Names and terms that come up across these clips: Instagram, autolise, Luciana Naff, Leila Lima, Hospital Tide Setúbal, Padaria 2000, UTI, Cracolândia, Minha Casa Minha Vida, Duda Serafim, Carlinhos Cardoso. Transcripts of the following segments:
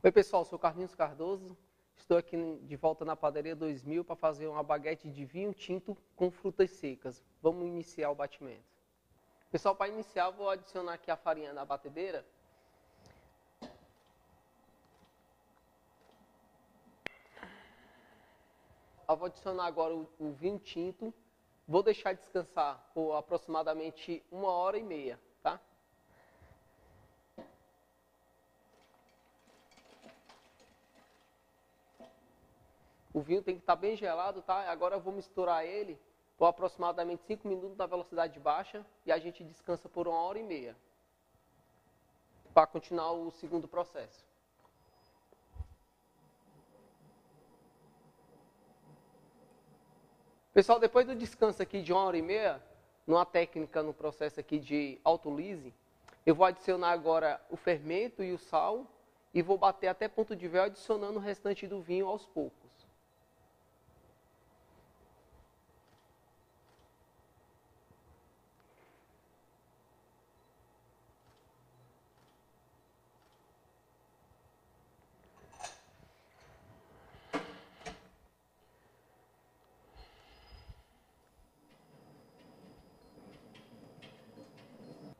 Oi pessoal, sou Carlinhos Cardoso, estou aqui de volta na Padaria 2000 para fazer uma baguete de vinho tinto com frutas secas. Vamos iniciar o batimento. Pessoal, para iniciar vou adicionar aqui a farinha na batedeira. Eu vou adicionar agora o vinho tinto, vou deixar descansar por aproximadamente 1h30, tá? O vinho tem que estar bem gelado, tá? Agora eu vou misturar ele por aproximadamente 5 minutos na velocidade baixa e a gente descansa por 1h30 para continuar o segundo processo. Pessoal, depois do descanso aqui de 1h30, numa técnica no processo aqui de autolise, eu vou adicionar agora o fermento e o sal e vou bater até ponto de véu, adicionando o restante do vinho aos poucos.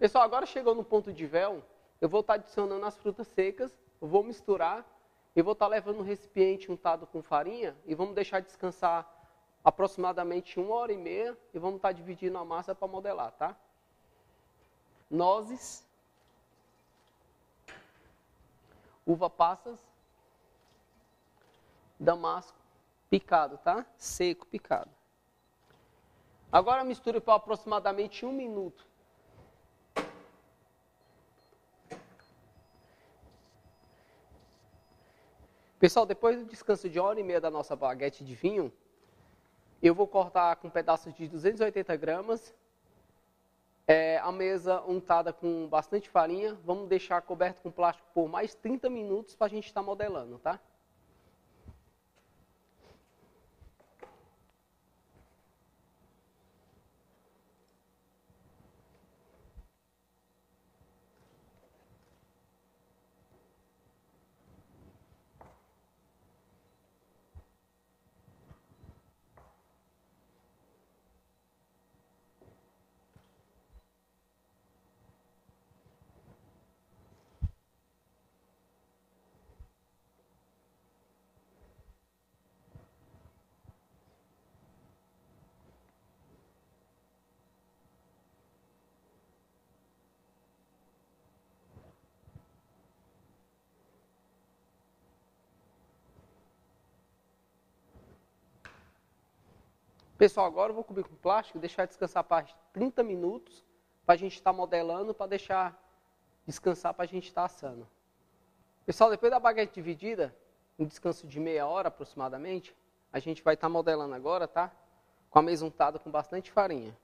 Pessoal, agora chegou no ponto de véu, eu vou estar adicionando as frutas secas, vou misturar e vou estar levando um recipiente untado com farinha e vamos deixar descansar aproximadamente 1h30 e vamos estar dividindo a massa para modelar, tá? Nozes, uva passas, damasco picado, tá? Seco, picado. Agora misture por aproximadamente 1 minuto. Pessoal, depois do descanso de 1h30 da nossa baguete de vinho, eu vou cortar com pedaços de 280 gramas, a mesa untada com bastante farinha, vamos deixar coberto com plástico por mais 30 minutos para a gente estar modelando, tá? Pessoal, agora eu vou cobrir com plástico, deixar descansar para 30 minutos, para a gente estar modelando, para deixar descansar para a gente estar assando. Pessoal, depois da baguete dividida, um descanso de meia hora aproximadamente, a gente vai estar modelando agora, tá? Com a mesa untada com bastante farinha.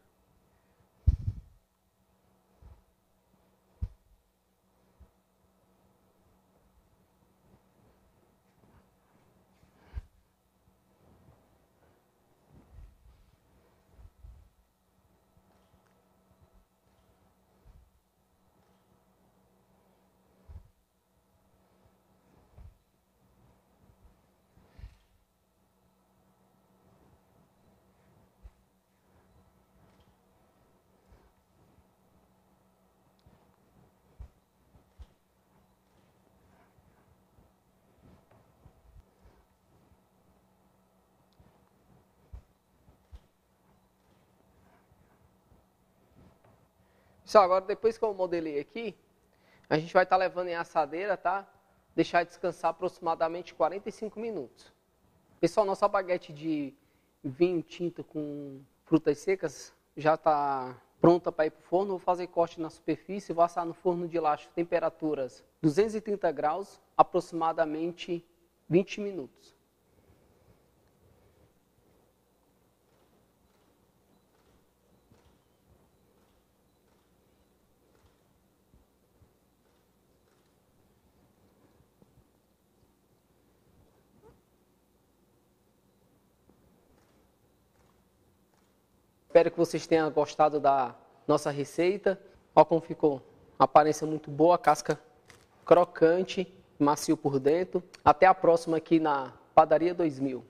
Pessoal, agora depois que eu modelei aqui, a gente vai estar levando em assadeira, tá? Deixar descansar aproximadamente 45 minutos. Pessoal, nossa baguete de vinho tinto com frutas secas já está pronta para ir para o forno. Vou fazer corte na superfície, vou assar no forno de laje, temperaturas 230 graus, aproximadamente 20 minutos. Espero que vocês tenham gostado da nossa receita. Olha como ficou. Aparência muito boa, casca crocante. macio por dentro. Até a próxima aqui na Padaria 2000.